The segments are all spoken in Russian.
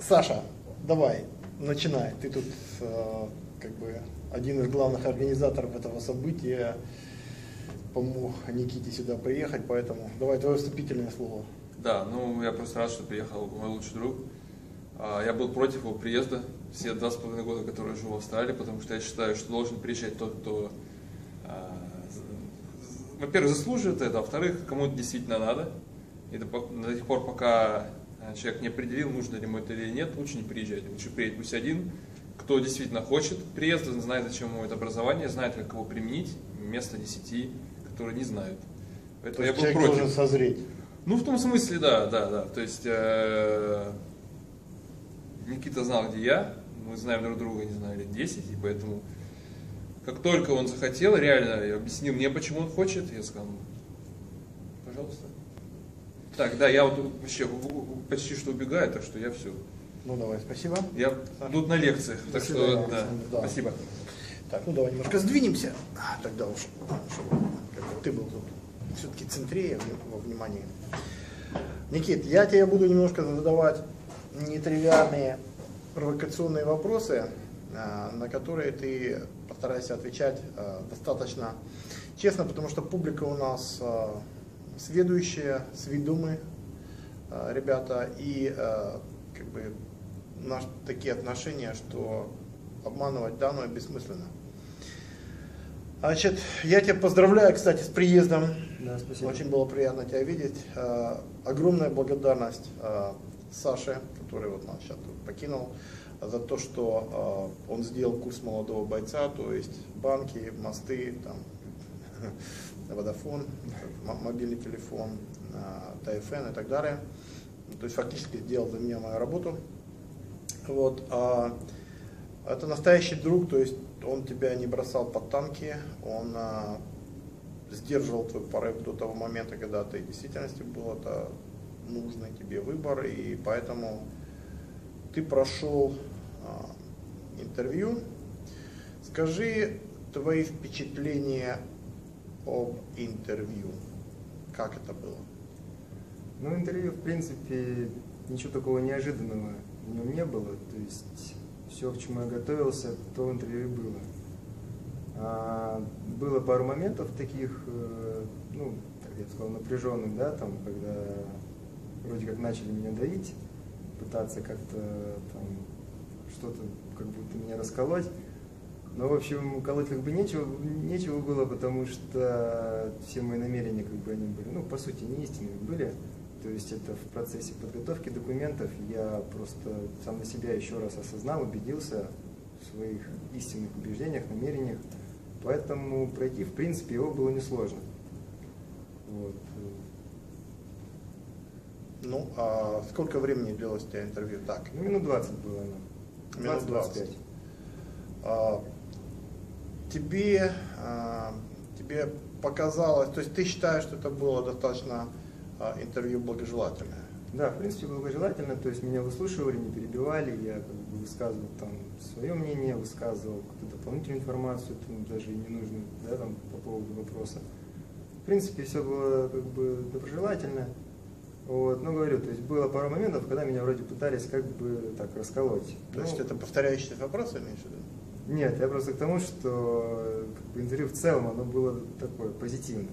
Саша, давай, начинай. Ты тут как бы один из главных организаторов этого события, помог Никите сюда приехать, поэтому давай твое вступительное слово. Да, ну я просто рад, что приехал мой лучший друг. Я был против его приезда все 2,5 года, которые живу в Австралии, потому что я считаю, что должен приезжать тот, кто, во-первых, заслуживает это, а во-вторых, кому-то действительно надо. И до тех пор, пока человек не определил, нужно ли ему это или нет, лучше не приезжать. Лучше приедет пусть один, кто действительно хочет приезда, знает, зачем ему это образование, знает, как его применить, вместо 10, которые не знают. Поэтому я был против. Человек должен созреть. Ну, в том смысле, да. То есть Никита знал, где я, мы знаем друг друга, не знаю, лет 10, и поэтому, как только он захотел, реально, я объяснил мне, почему он хочет, я сказал, пожалуйста. Так, да, я вот вообще почти что убегаю, так что я все. Ну, давай, спасибо. Я тут на лекциях, так что, да, спасибо. Так, ну, давай немножко сдвинемся, тогда уж, чтобы ты был тут все-таки центрее во внимании. Никит, я тебе буду немножко задавать нетривиальные провокационные вопросы, на которые ты постарайся отвечать достаточно честно, потому что публика у нас сведущая, сведомые ребята, и как бы у нас такие отношения, что обманывать данные бессмысленно. Значит, я тебя поздравляю, кстати, с приездом. Да, спасибо. Очень было приятно тебя видеть. Огромная благодарность Саше, который вот нас сейчас покинул, за то, что он сделал курс молодого бойца, то есть банки, мосты, там, Vodafone, мобильный телефон, TFN и так далее. То есть фактически сделал за меня мою работу. Вот. Это настоящий друг, то есть он тебя не бросал под танки, он сдерживал твой порыв до того момента, когда ты в действительности был это нужный тебе выбор, и поэтому ты прошел интервью. Скажи твои впечатления об интервью, как это было? Ну, интервью, в принципе, ничего такого неожиданного в нем не было, то есть все, к чему я готовился, то в интервью и было. Было пару моментов таких, ну, как я бы сказал, напряженных, да, там, когда вроде как начали меня давить, пытаться как-то там что-то, как будто меня расколоть. Но, в общем, колоть как бы нечего было, потому что все мои намерения, как бы, они были, ну, по сути, не истинными были. То есть это в процессе подготовки документов я просто сам на себя еще раз осознал, убедился в своих истинных убеждениях, намерениях. Поэтому пройти, в принципе, его было несложно. Вот. Ну, а сколько времени длилось у тебя интервью? Так. Ну, минут 20 было оно. Минут 20. Тебе показалось, то есть ты считаешь, что это было достаточно интервью благожелательное? Да, в принципе, благожелательно, то есть меня выслушивали, не перебивали, я как бы высказывал там свое мнение, высказывал какую-то дополнительную информацию, там, даже и ненужную, да, там, по поводу вопроса. В принципе, все было как бы доброжелательно, вот, но говорю, то есть было пару моментов, когда меня вроде пытались как бы так расколоть. То есть это повторяющиеся вопросы, имеешь в виду? Нет, я просто к тому, что как бы, интервью в целом оно было такое позитивное.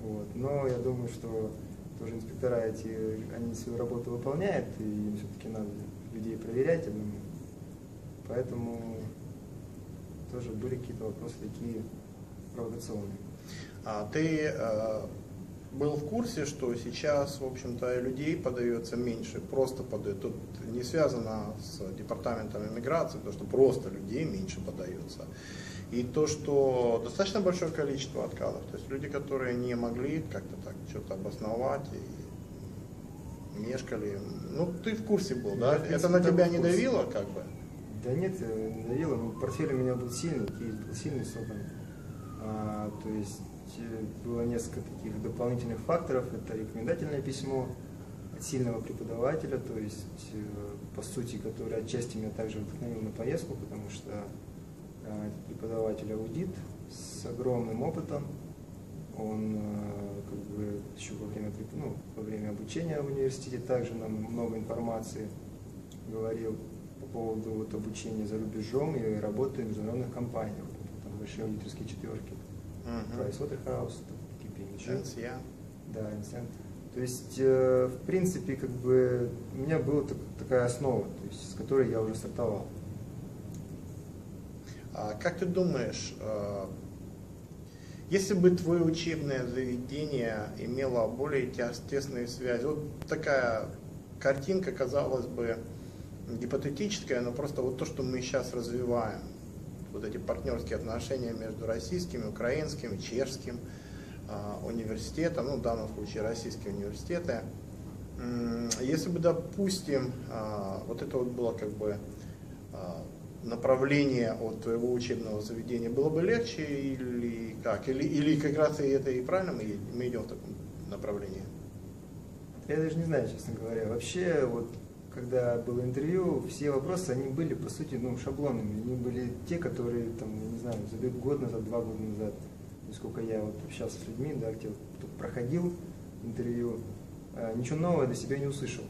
Вот. Но я думаю, что тоже инспектора эти, они свою работу выполняют, и им все-таки надо людей проверять, я думаю. Поэтому тоже были какие-то вопросы такие провокационные. А ты был в курсе, что сейчас, в общем-то, людей подается меньше, просто подают. Тут не связано с департаментом иммиграции, то, что просто людей меньше подается. И то, что достаточно большое количество отказов, то есть люди, которые не могли как-то так что-то обосновать и мешкали. Ну, ты в курсе был, да? Да, это на тебя не давило, как бы? Да нет, не давило. Портфель у меня был сильный, кейс был сильный создан. То есть было несколько таких дополнительных факторов. Это рекомендательное письмо от сильного преподавателя, то есть, по сути, который отчасти меня также вдохновил на поездку, потому что преподаватель аудит с огромным опытом, он как бы еще во время ну, во время обучения в университете также нам много информации говорил по поводу вот, обучения за рубежом и работы в международных компаниях, там, большие аудиторские четверки, Pricewaterhouse, KPMG, да, Incent. То есть, в принципе, как бы у меня была такая основа, то есть, с которой я уже стартовал. А как ты думаешь, если бы твое учебное заведение имело более тесные связи, вот такая картинка, казалось бы, гипотетическая, но просто вот то, что мы сейчас развиваем, вот эти партнерские отношения между российским, украинским, чешским университетом, ну в данном случае российские университеты, если бы, допустим, вот это вот было как бы направление от твоего учебного заведения, было бы легче или как? Или как раз и это и правильно мы идем в таком направлении? Я даже не знаю, честно говоря. Вообще, вот когда было интервью, все вопросы, они были, по сути, ну, шаблонными. Они были те, которые, там, я не знаю, за год назад, 2 года назад, сколько я вот общался с людьми, да, где проходил интервью, ничего нового для себя не услышал.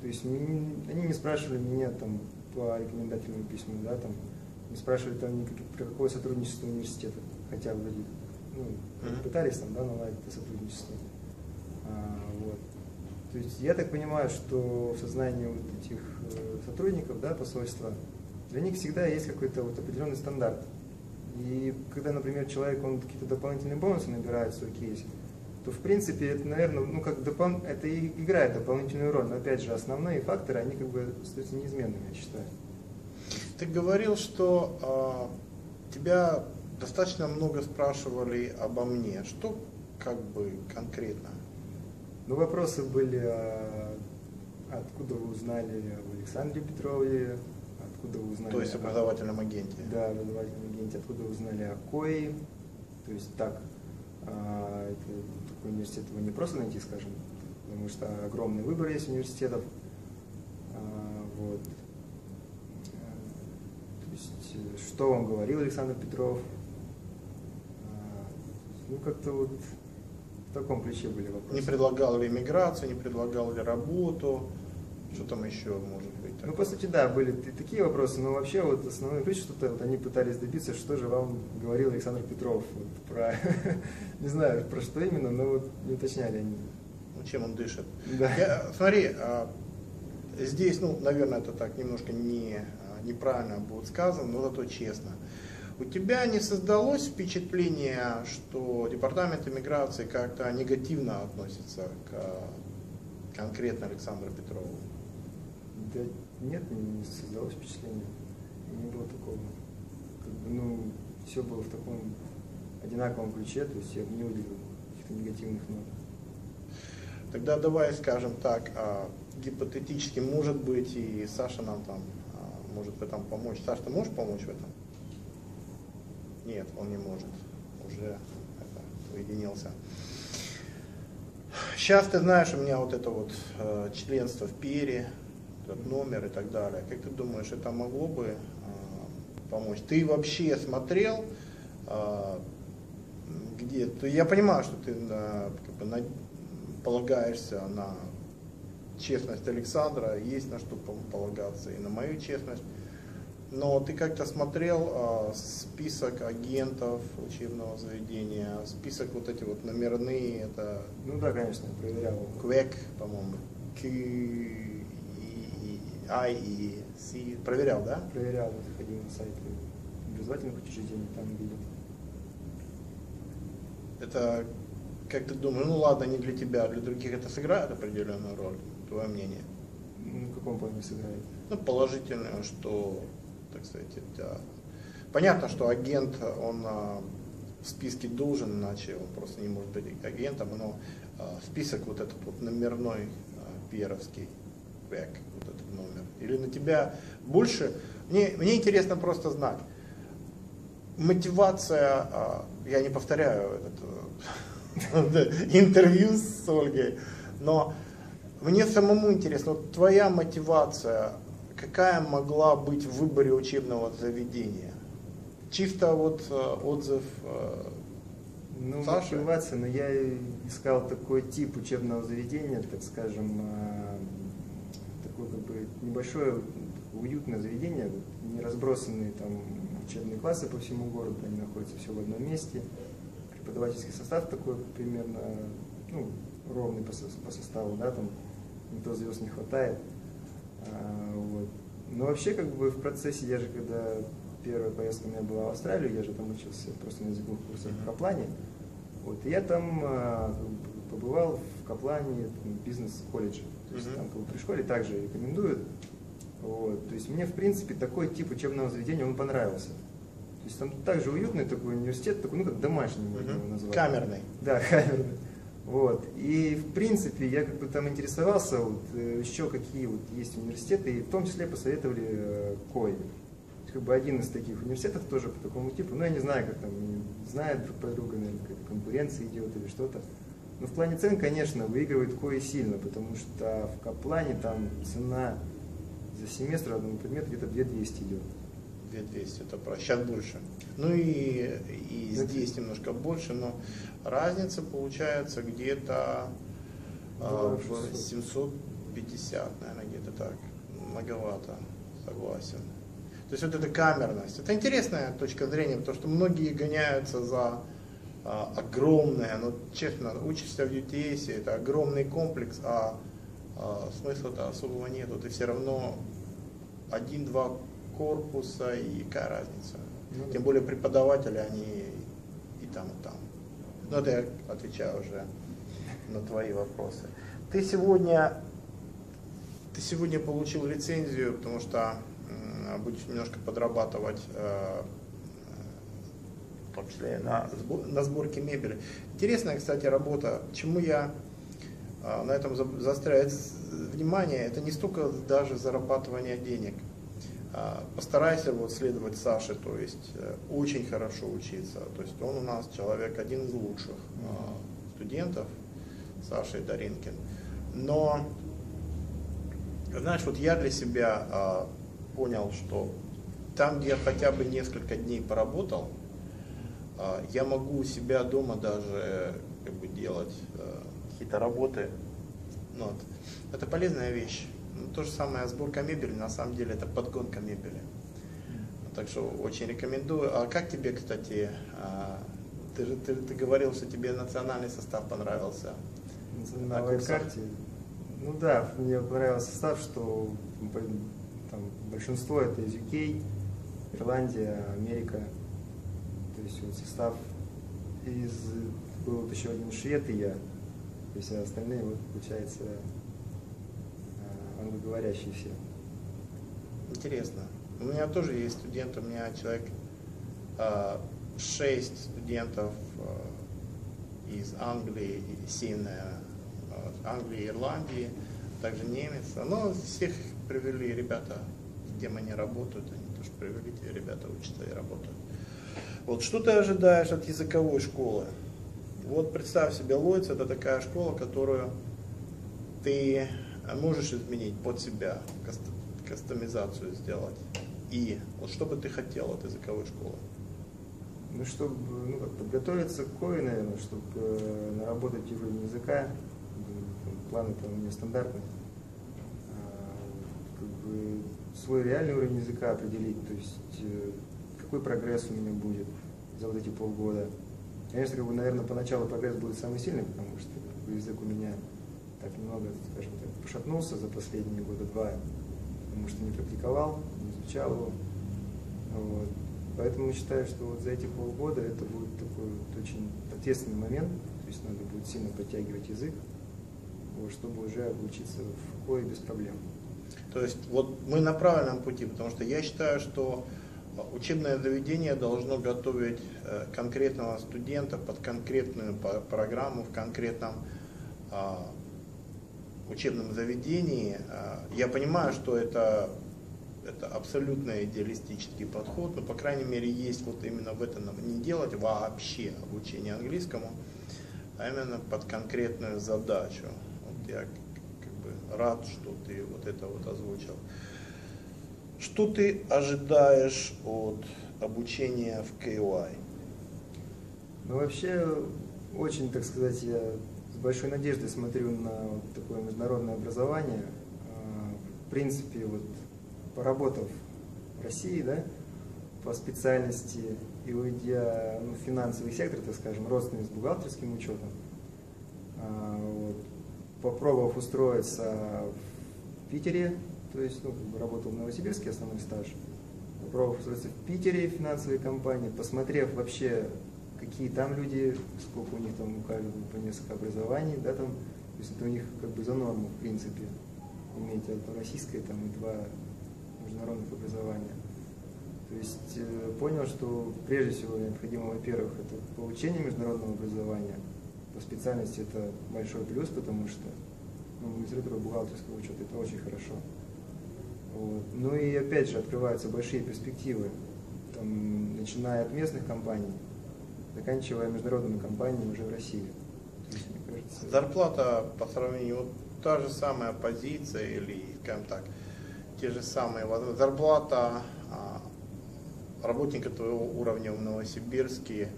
То есть они не спрашивали меня там по рекомендательным письмам, да, там, не спрашивали там про какое сотрудничество университета, хотя вроде, ну, пытались там, да, наладить это сотрудничество. Вот. То есть я так понимаю, что в сознании вот этих сотрудников, да, посольства, для них всегда есть какой-то вот определенный стандарт. И когда, например, человек, он какие-то дополнительные бонусы набирает в свой кейс, то, в принципе, это, наверное, ну, как это и играет дополнительную роль. Но, опять же, основные факторы, они как бы остаются неизменными, я считаю. Ты говорил, что тебя достаточно много спрашивали обо мне. Что как бы конкретно? Ну, вопросы были, откуда вы узнали об Александре Петрове, откуда вы узнали... То есть образовательном агенте. Да, образовательном агенте. Откуда вы узнали о КОИ. То есть так, такой университет вы не просто найти, скажем, потому что огромный выбор есть университетов. Вот. То есть, что вам говорил Александр Петров. Ну, как-то вот в таком ключе были вопросы. Не предлагал ли миграцию, не предлагал ли работу, что там еще может быть? Ну, по сути, да, были и такие вопросы, но вообще вот основной ключ, что-то вот они пытались добиться, что же вам говорил Александр Петров, вот, про, не знаю, про что именно, но вот не уточняли они. Ну, чем он дышит. Да. Смотри, здесь, ну, наверное, это так немножко неправильно будет сказано, но зато честно. У тебя не создалось впечатление, что департамент иммиграции как-то негативно относится к конкретно Александру Петрову? Да нет, не создалось впечатление, не было такого, как бы, ну, все было в таком одинаковом ключе, то есть я не увидел каких-то негативных нот. Тогда давай, скажем так, гипотетически, может быть, и Саша нам там может в этом помочь. Саша, ты можешь помочь в этом? Нет, он не может, уже уединился. Сейчас, ты знаешь, у меня вот это вот членство в ПИРе, номер и так далее. Как ты думаешь, это могло бы помочь? Ты вообще смотрел, где... Я понимаю, что ты полагаешься на честность Александра, есть на что полагаться и на мою честность, но ты как-то смотрел список агентов учебного заведения, список вот эти вот номерные, это... Ну да, конечно, проверял. КВЭК, по-моему, IELTS. Проверял, да? Проверял, заходил на сайты образовательных учреждений, там видел. Это, как ты думаешь, ну ладно, не для тебя, а для других это сыграет определенную роль, твое мнение? Ну, в каком плане сыграет? Ну, положительное, что, так сказать, это... Понятно, что агент, он в списке должен, иначе он просто не может быть агентом, но список вот этот вот номерной пиаровский, вот этот номер, или на тебя больше. Мне интересно просто знать мотивация. Я не повторяю этот интервью с Ольгой, но мне самому интересно, вот твоя мотивация какая могла быть в выборе учебного заведения? Чисто вот отзыв Ну, Саша? Мотивация, но я искал такой тип учебного заведения, так скажем, такое как бы небольшое уютное заведение, не разбросанные там учебные классы по всему городу, они находятся все в одном месте. Преподавательский состав такой примерно, ну, ровный по составу, да, там никто звезд не хватает. Вот. Но вообще как бы в процессе, я же когда первая поездка у меня была в Австралию, я же там учился просто на языковых курсах в Каплане. Вот, и я там побывал в Каплане бизнес-колледже. То есть там как бы при школе также рекомендуют. Вот, то есть мне в принципе такой тип учебного заведения он понравился. То есть там также уютный такой университет, такой, ну как домашний, можно его назвать. Камерный. Да, камерный. Вот. И в принципе я как бы там интересовался, вот, еще какие вот есть университеты, и в том числе посоветовали KOI. Как бы один из таких университетов тоже по такому типу, но я не знаю, как там, знают друг по другу, наверное, какая-то конкуренция идет или что-то. Но в плане цен, конечно, выигрывает KOI сильно, потому что в Каплане там цена за семестр одному предмету где-то 2200 идет. 2200, это правда. Сейчас больше. Ну и здесь немножко больше, но разница получается где-то 750, наверное, где-то так. Многовато, согласен. То есть вот эта камерность, это интересная точка зрения, потому что многие гоняются за огромное, но честно, учишься в UTS, это огромный комплекс, а смысла-то особого нету, ты все равно один-два корпуса, и какая разница. Ну, тем более преподаватели, они и там, и там. Но это я отвечаю уже на твои вопросы. Ты сегодня получил лицензию, потому что будешь немножко подрабатывать, в том числе на сборке мебели. Интересная, кстати, работа. Чему я на этом заостряю внимание, это не столько даже зарабатывание денег. Постарайся вот следовать Саше, то есть очень хорошо учиться. То есть он у нас человек, один из лучших студентов, Саша и Даринкин. Но, знаешь, вот я для себя понял, что там, где я хотя бы несколько дней поработал, я могу у себя дома даже как бы делать какие-то работы. Вот. Это полезная вещь. Ну, то же самое сборка мебели, на самом деле это подгонка мебели. Так что очень рекомендую. А как тебе, кстати, ты говорил, что тебе национальный состав понравился? На веб-карте? Ну да, мне понравился состав, что там большинство это из UK, Ирландия, Америка. То есть вот состав был вот еще один швед и я. То есть а остальные вот получается англоговорящие все. Интересно. У меня тоже есть студенты, у меня человек 6 студентов из Англии, Ирландии, также немец. Но всех привели ребята, где они работают, они тоже привели, те ребята учатся и работают. Вот что ты ожидаешь от языковой школы? Вот представь себе, Lloyds — это такая школа, которую ты можешь изменить под себя, кастомизацию сделать. И вот что бы ты хотел от языковой школы? Ну, чтобы подготовиться к KOI, наверное, чтобы наработать уровень языка. Планы там у меня стандартные. Как бы свой реальный уровень языка определить, то есть какой прогресс у меня будет за вот эти полгода. Конечно, как бы, наверное, поначалу прогресс будет самый сильный, потому что как бы, язык у меня так немного, скажем так, пошатнулся за последние года два, потому что не практиковал, не изучал его. Вот. Поэтому считаю, что вот за эти полгода это будет такой вот очень ответственный момент, то есть надо будет сильно подтягивать язык, вот, чтобы уже обучиться в KOI без проблем. То есть вот мы на правильном пути, потому что я считаю, что учебное заведение должно готовить конкретного студента под конкретную программу в конкретном учебном заведении. Я понимаю, что это абсолютно идеалистический подход, но, по крайней мере, есть вот именно в этом не делать вообще обучение английскому, а именно под конкретную задачу. Вот я как бы рад, что ты вот это вот озвучил. Что ты ожидаешь от обучения в KOI? Ну, вообще, очень, так сказать, я с большой надеждой смотрю на вот такое международное образование. В принципе, вот, поработав в России, да, по специальности и уйдя, ну, в финансовый сектор, так скажем, родственным с бухгалтерским учетом, вот, попробовав устроиться в Питере, то есть, ну, как бы работал в Новосибирске, основной стаж, попробовав устроиться в Питере в финансовой компании, посмотрев вообще, какие там люди, сколько у них там, у каждого по несколько образований, да, там, то есть это у них как бы за норму, в принципе, иметь одно российское там, и два международных образования. То есть понял, что прежде всего необходимо, во-первых, это получение международного образования. По специальности это большой плюс, потому что, ну, литература бухгалтерского учета — это очень хорошо. Вот. Ну и опять же открываются большие перспективы, там, начиная от местных компаний, заканчивая международными компаниями уже в России. Есть, мне кажется, зарплата по сравнению, вот та же самая позиция или, скажем так, те же самые возможности. Зарплата работника твоего уровня в Новосибирске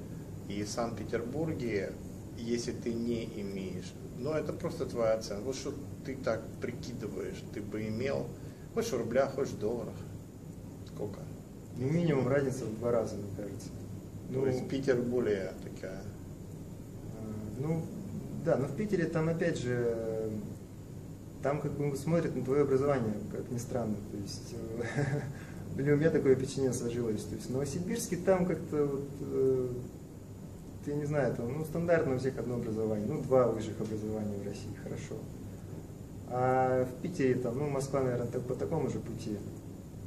и Санкт-Петербурге, если ты не имеешь, но это просто твоя оценка. Вот что ты так прикидываешь, ты бы имел, хочешь в рублях, хочешь в долларах, сколько? Ну, минимум разница в 2 раза, мне кажется. Ну, то есть Питер более такая. Ну, да, но в Питере там, опять же, там как бы смотрят на твое образование, как ни странно. То есть, или у меня такое впечатление сложилось. То есть в Новосибирске там как-то, вот, ты не знаю, там, ну, стандартно у всех одно образование, ну, 2 высших образования в России, хорошо. А в Питере там, ну, Москва, наверное, так, по такому же пути.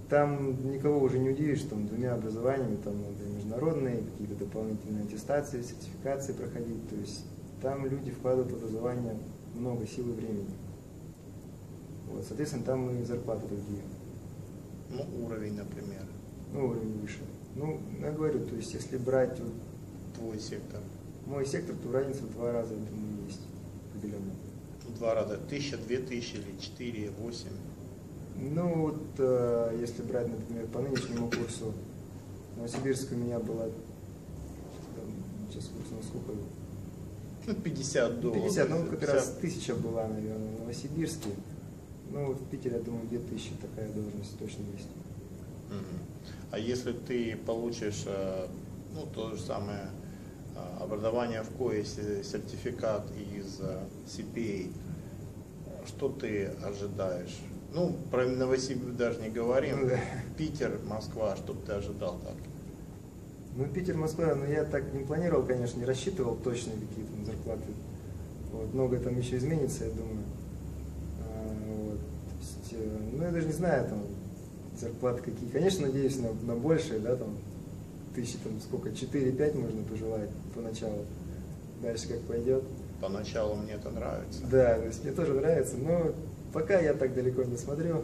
Там никого уже не удивишь, там 2 образованиями, там надо международные, какие-то дополнительные аттестации, сертификации проходить. То есть там люди вкладывают в образование много сил и времени. Вот, соответственно, там и зарплаты другие. Ну, уровень, например. Ну, уровень выше. Ну, я говорю, то есть если брать вот твой сектор. Мой сектор, то разница в 2 раза, я думаю, есть определенно. 2 раза. 1000, 2000 или 4, 8. Ну вот, если брать, например, по нынешнему курсу, в Новосибирске у меня было, сейчас курс на сколько? Ну, 50 долларов. 50, ну, как 50. Раз 1000 была, наверное, в Новосибирске. Ну, в Питере, я думаю, где 1000 такая должность точно есть. А если ты получишь, ну, то же самое образование в KOI, сертификат из CPA, что ты ожидаешь? Ну, про Новосибирск даже не говорим. Ну, да. Питер, Москва, что ты ожидал так? Ну, Питер, Москва, ну, я так не планировал, конечно, не рассчитывал точно какие там зарплаты. Вот, многое там еще изменится, я думаю. Вот, то есть, ну, я даже не знаю, там, зарплаты какие. Конечно, надеюсь на большие, да, там, 1000, там, сколько, 4-5 можно пожелать поначалу. Дальше как пойдет. Поначалу мне это нравится. Да, то есть мне тоже нравится, но... Пока я так далеко не смотрю.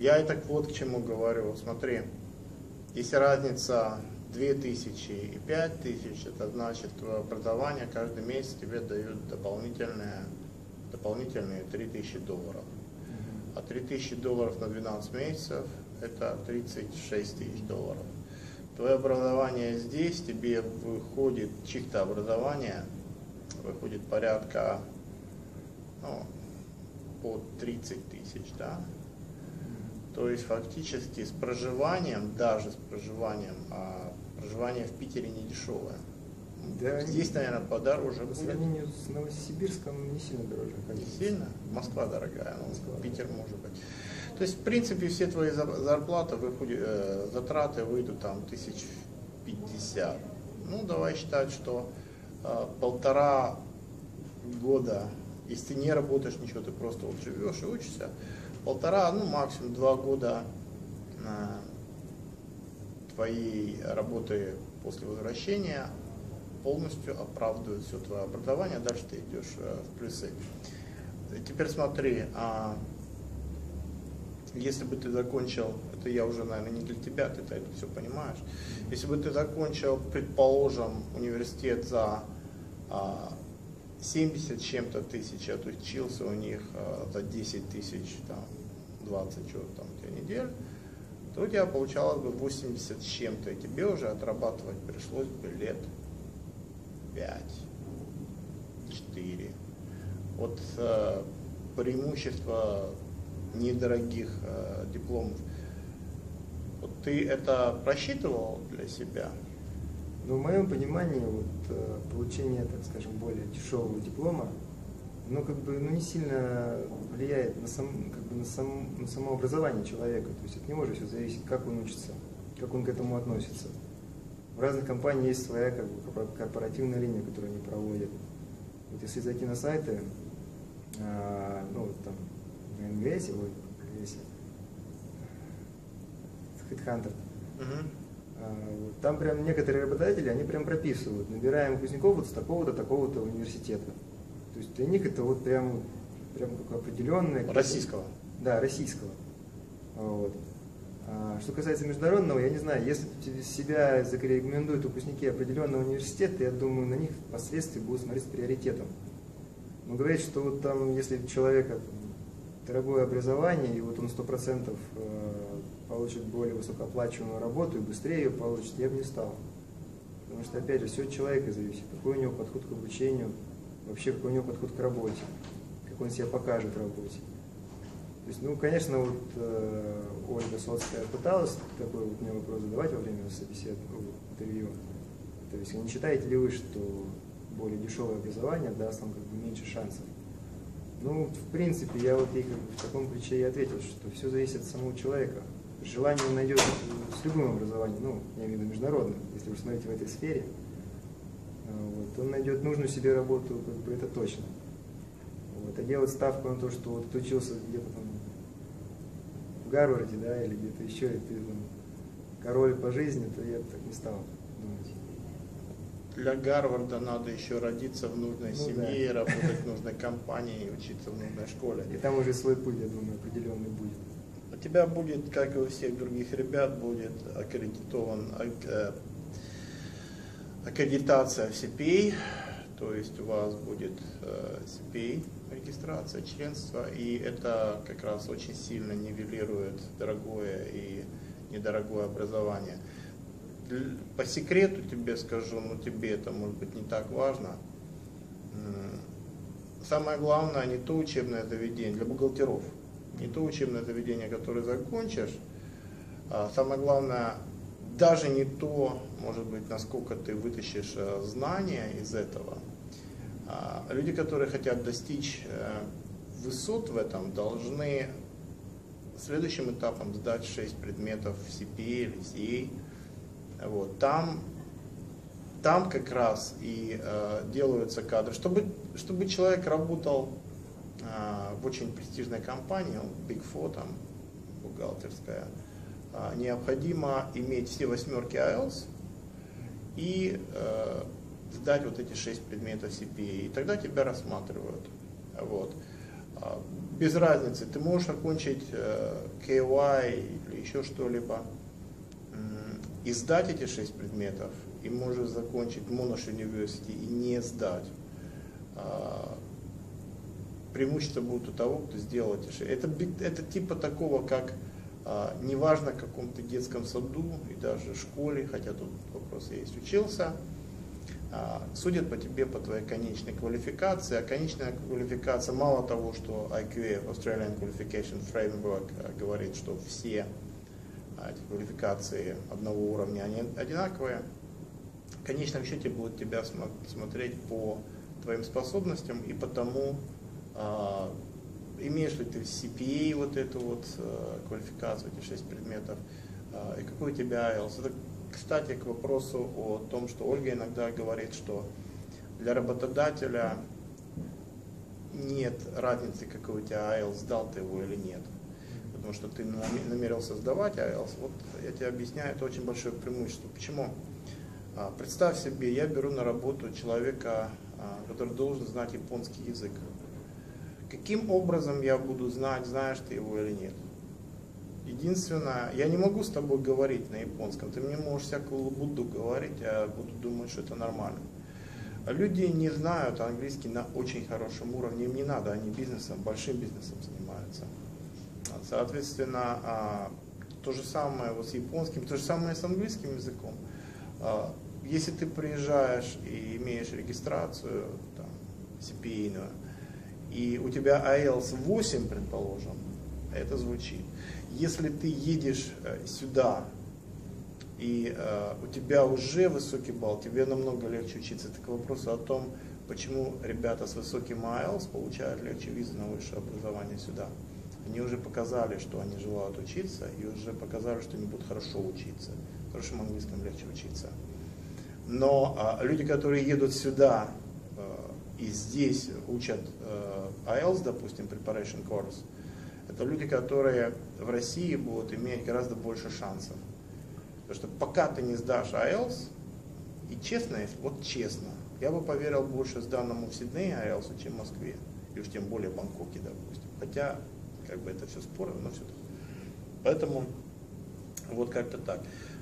Я и так вот к чему говорю. Смотри, если разница 2000 и 5000, это значит, твое образование каждый месяц тебе дают дополнительные $3000. А $3000 на 12 месяцев – это $36 000. Твое образование здесь, тебе выходит, чисто образование, выходит порядка, ну, по 30 000, да? То есть фактически с проживанием, даже с проживанием, а проживание в Питере не дешевое. Да, здесь, наверное, подороже. По сравнению с Новосибирском не сильно дороже. Не сильно? Москва дорогая, но Москва, Питер, да, может быть. То есть, в принципе, все твои зарплаты, затраты выйдут там 50 000. Ну, давай считать, что 1,5 года. Если ты не работаешь ничего, ты просто вот живешь и учишься, 1,5, ну, максимум 2 года твоей работы после возвращения полностью оправдывают все твое образование, дальше ты идешь в плюсы. Теперь смотри, если бы ты закончил, это я уже, наверное, не для тебя, ты это все понимаешь, если бы ты закончил, предположим, университет за 70 чем-то тысяч, отучился у них за 10 000, там, 20 чего там у тебя недель, то у тебя получалось бы 80 с чем-то, и тебе уже отрабатывать пришлось бы лет 5, 4. Вот преимущество недорогих дипломов. Вот ты это просчитывал для себя? Ну, в моем понимании, вот, получение, так скажем, более дешевого диплома, оно как бы не сильно влияет на само образование человека. То есть от него же все зависит, как он учится, как он к этому относится. В разных компаниях есть своя как бы корпоративная линия, которую они проводят. Вот если зайти на сайты, ну вот там на NGS, вот Headhunter, вот, там прям некоторые работодатели, они прям прописывают, набираем выпускников вот с такого-то, такого-то университета. То есть для них это вот прям как определенное... Российского. Да, российского. Вот. Что касается международного, я не знаю, если себя зарекомендуют выпускники определенного университета, я думаю, на них впоследствии будут смотреть с приоритетом. Но говорят, что вот там, если у человека дорогое образование, и вот он 100% получит более высокооплачиваемую работу и быстрее ее получит, я бы не стал. Потому что, опять же, все от человека зависит, какой у него подход к обучению, вообще какой у него подход к работе, как он себя покажет в работе. То есть, ну, конечно, вот Ольга Соцкая пыталась такой вот мне вопрос задавать во время интервью. То есть, не считаете ли вы, что более дешевое образование даст нам как бы меньше шансов? Ну, в принципе, я вот ей как бы в таком ключе и ответил, что все зависит от самого человека. Желание он найдет с любым образованием, ну, я имею в виду международным, если вы смотрите в этой сфере, вот, он найдет нужную себе работу, как бы это точно. Вот, а делать ставку на то, что вот ты учился где-то там в Гарварде, да, или где-то еще, и ты там король по жизни, то я бы так не стал думать. Для Гарварда надо еще родиться в нужной семье, да, работать в нужной компании, учиться в нужной школе. И там уже свой путь, я думаю, определенный будет. У тебя будет, как и у всех других ребят, будет аккредитация в CPA, то есть у вас будет CPA регистрация, членство, и это как раз очень сильно нивелирует дорогое и недорогое образование. По секрету тебе скажу, но тебе это может быть не так важно. Самое главное не то учебное заведение, для бухгалтеров, не то учебное заведение, которое закончишь, а самое главное даже не то, может быть, насколько ты вытащишь знания из этого. Люди, которые хотят достичь высот в этом, должны следующим этапом сдать 6 предметов в CPA или CA. Вот, там как раз и делаются кадры, чтобы человек работал в очень престижной компании, Big Four, там, бухгалтерская, необходимо иметь все 8 IELTS и сдать вот эти 6 предметов CPA, и тогда тебя рассматривают. Вот. Без разницы, ты можешь окончить KOI или еще что-либо, и сдать эти 6 предметов, и можешь закончить Monash University и не сдать. Преимущество будет у того, кто сделал эти 6. Это типа такого, как неважно, в каком-то детском саду и даже школе, хотя тут вопрос есть, учился, судят по тебе, по твоей конечной квалификации. А конечная квалификация, мало того, что IQF, Australian Qualification Framework, говорит, что все эти квалификации одного уровня, они одинаковые. В конечном счете будут тебя смотреть по твоим способностям и по тому, имеешь ли ты CPA вот эту вот квалификацию, эти 6 предметов, и какой у тебя IELTS. Это, кстати, к вопросу о том, что Ольга иногда говорит, что для работодателя нет разницы, какой у тебя IELTS, сдал ты его или нет. Потому что ты намерился сдавать IELTS, вот я тебе объясняю, это очень большое преимущество. Почему? Представь себе, я беру на работу человека, который должен знать японский язык. Каким образом я буду знать, знаешь ты его или нет? Единственное, я не могу с тобой говорить на японском, ты мне можешь всякую лабуду говорить, я буду думать, что это нормально. Люди не знают английский на очень хорошем уровне, им не надо, они бизнесом, большим бизнесом занимаются. Соответственно, то же самое вот с японским, то же самое с английским языком. если ты приезжаешь и имеешь регистрацию там, CPA-ную, и у тебя IELTS 8, предположим, это звучит. Если ты едешь сюда, и у тебя уже высокий балл, тебе намного легче учиться. Это к вопросу о том, почему ребята с высоким IELTS получают легче визы на высшее образование сюда. Они уже показали, что они желают учиться, и уже показали, что они будут хорошо учиться. Хорошим английским легче учиться. Но люди, которые едут сюда и здесь учат IELTS, допустим, preparation course, это люди, которые в России будут иметь гораздо больше шансов. Потому что пока ты не сдашь IELTS, и честно, вот честно, я бы поверил больше сданному в Сиднее IELTS, чем в Москве, и уж тем более в Бангкоке, допустим. Хотя, как бы это все спорно, но все-таки. Поэтому вот как-то так.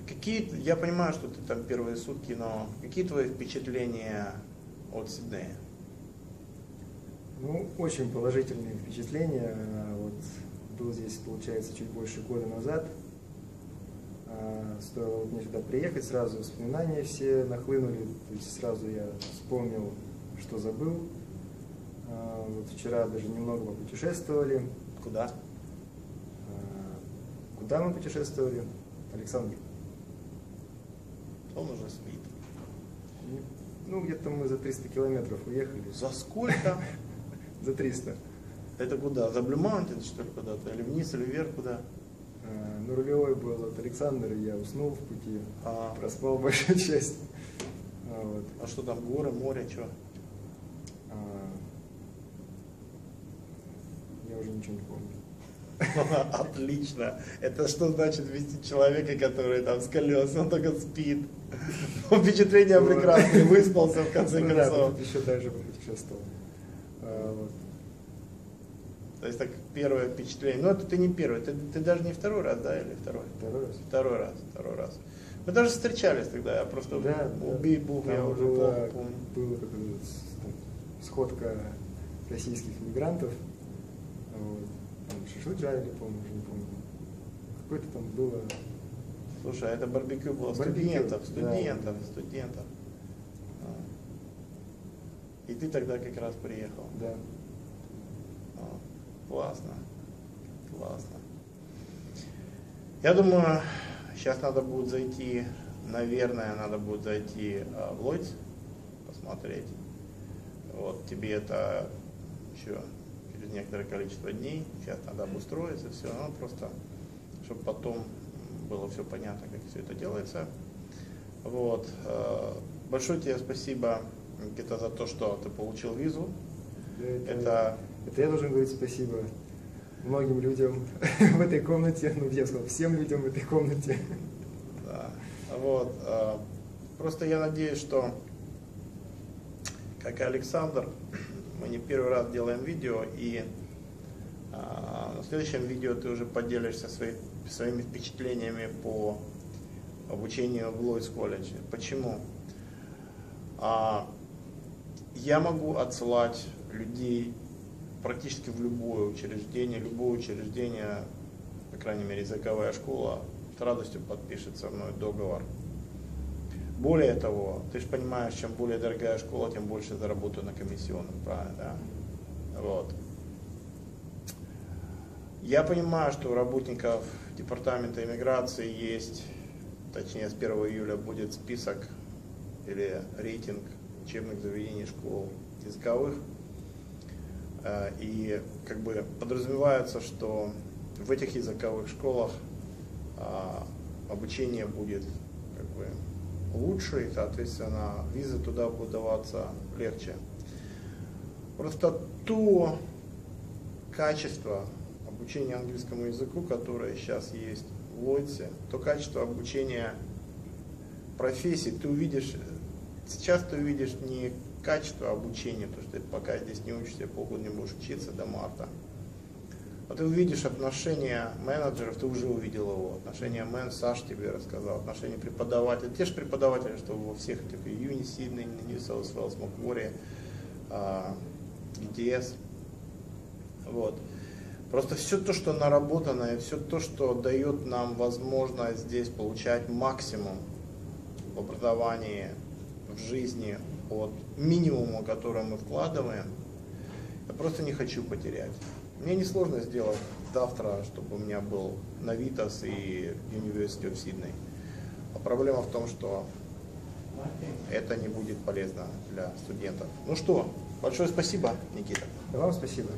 Какие, я понимаю, что ты там первые сутки, но какие твои впечатления от Сиднея? Ну, очень положительные впечатления. Вот, был здесь, получается, чуть больше года назад. Стоило вот мне сюда приехать, сразу воспоминания все нахлынули, то есть сразу я вспомнил, что забыл. Вот вчера даже немного попутешествовали. Куда? Куда мы путешествовали? Александр. Он уже спит. Ну, где-то мы за 300 километров уехали. За сколько? За 300. Это куда? За Блю Маунтин, что ли, куда-то? Или вниз, или вверх, куда? Ну, рулевой был от Александра, я уснул в пути, проспал большую часть. Вот. А что там, горы, море, что? Я уже ничего не помню. Отлично. Это что значит вести человека, который там с колес, он только спит. Впечатление прекрасное, выспался в конце концов. Еще даже попутешествовал. То есть так первое впечатление. Ну это ты не первый, ты даже не второй раз, да, или второй? Второй раз. Мы даже встречались тогда, я просто убей бог, я уже помню. Была какая-то сходка российских мигрантов. Шашлык жарили, по-моему, уже не помню. Какое-то там было... Слушай, а это барбекю было студентов. И ты тогда как раз приехал. Да. Классно. Я думаю, сейчас надо будет зайти, наверное, в Lloyds, посмотреть. Вот, тебе это еще... некоторое количество дней, сейчас надо обустроиться, все, ну, просто, чтобы потом было все понятно, как все это делается. Вот. Большое тебе спасибо, Никита, за то, что ты получил визу. Да, это я должен говорить спасибо многим людям в этой комнате, ну, я сказал, всем людям в этой комнате. Да. Вот. Просто я надеюсь, что, как и Александр, мы не первый раз делаем видео, и на следующем видео ты уже поделишься своими впечатлениями по обучению в Lloyds College. Почему? Я могу отсылать людей практически в любое учреждение. Любое учреждение, по крайней мере языковая школа, с радостью подпишет со мной договор. Более того, ты же понимаешь, чем более дорогая школа, тем больше заработаю на комиссионном, правильно, да? Вот. Я понимаю, что у работников департамента иммиграции есть, точнее с 1 июля будет список или рейтинг учебных заведений школ языковых. И как бы подразумевается, что в этих языковых школах обучение будет как бы лучше, и, соответственно, визы туда будут даваться легче. Просто то качество обучения английскому языку, которое сейчас есть в Lloyds, то качество обучения профессии, ты увидишь, сейчас ты увидишь не качество обучения, потому что ты пока здесь не учишься, полгода не будешь учиться до марта. А ты увидишь отношения менеджеров, ты уже увидел его, отношения Саша тебе рассказал, отношения преподавателей, те же преподаватели, что во всех этих Юни, Сидней, Нью Саус Уэллс, Маквори, UTS. Вот. Просто все то, что наработано, и все то, что дает нам возможность здесь получать максимум образовании, в жизни, от минимума, который мы вкладываем, я просто не хочу потерять. Мне несложно сделать завтра, чтобы у меня был Navitas и University of Sydney. А проблема в том, что это не будет полезно для студентов. Ну что, большое спасибо, Никита. Вам спасибо.